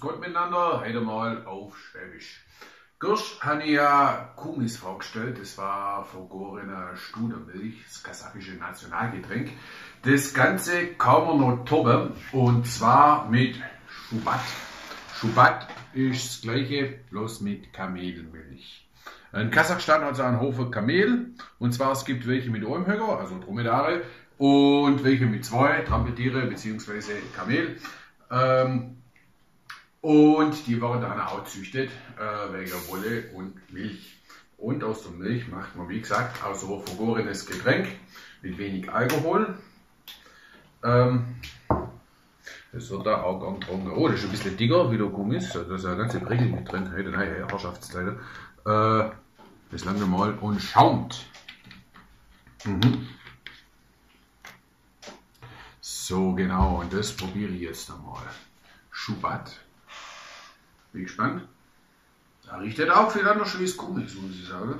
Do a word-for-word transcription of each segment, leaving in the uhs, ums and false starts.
Grüß Gott miteinander, heute mal auf Schwäbisch. Gürsch habe ich ja Kumis vorgestellt, das war vergorene Studermilch, das kasachische Nationalgetränk. Das Ganze kann man noch toppen, und zwar mit Schubat. Schubat ist das gleiche, bloß mit Kamelmilch. In Kasachstan hat es einen Hof Kamel, und zwar es gibt welche mit einem Höcker, also Dromedare, und welche mit zwei, Trampeltiere bzw. Kamel. Ähm, und die werden dann auch gezüchtet, äh, wegen Wolle und Milch. Und aus der Milch macht man, wie gesagt, auch so vergorenes Getränk mit wenig Alkohol. Ähm, Das wird da auch gern getrunken. Oh, das ist ein bisschen dicker, wie der Kumis. Das ist ja ganze Prickel mit drin. Hey, nein, hey, Herrschaftsleute. Äh, das lange mal und schaumt. Mhm. So, genau. Und das probiere ich jetzt einmal. Schubat. Bin gespannt. Da riecht das auch viel anders wie das Kumis, muss ich sagen.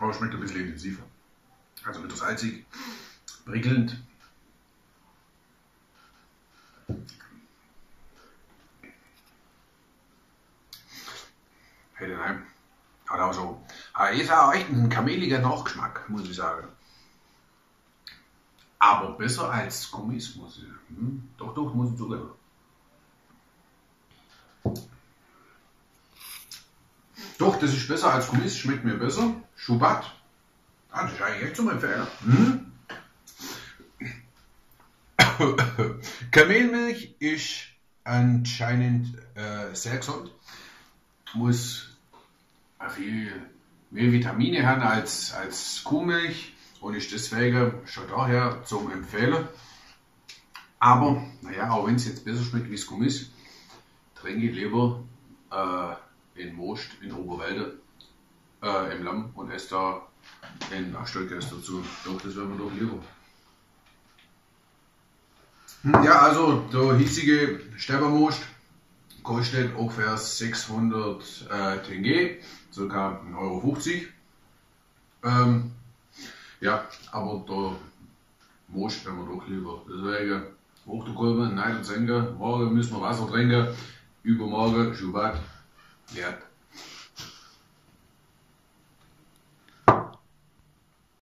Aber es schmeckt ein bisschen intensiver. Also etwas salzig, prickelnd. Hey, nein. Hat auch so. Aber jetzt auch echt ein kameliger Nachgeschmack, muss ich sagen. Aber besser als Gummis, muss ich sagen. Hm? Doch, doch, muss ich zugeben. Doch, das ist besser als Kumis, schmeckt mir besser. Schubat, ah, das ist eigentlich echt zum Empfehlen. Hm? Kamelmilch ist anscheinend äh, sehr gesund, muss viel mehr Vitamine haben als, als Kuhmilch und ist deswegen schon daher zum Empfehlen. Aber, naja, auch wenn es jetzt besser schmeckt wie das Kumis, trinke ich lieber äh, in Most, in Oberwälde, äh, im Lamm und esse da in Achstöckers dazu. Doch, das werden wir doch lieber. Ja, also der hiesige Stäbermost kostet ungefähr sechshundert äh, Tenge, sogar ein Euro fünfzig. Ähm, ja, aber der Most werden wir doch lieber. Deswegen hoch der Kolben, nein und senken. Morgen müssen wir Wasser trinken, übermorgen Schubat. Ja.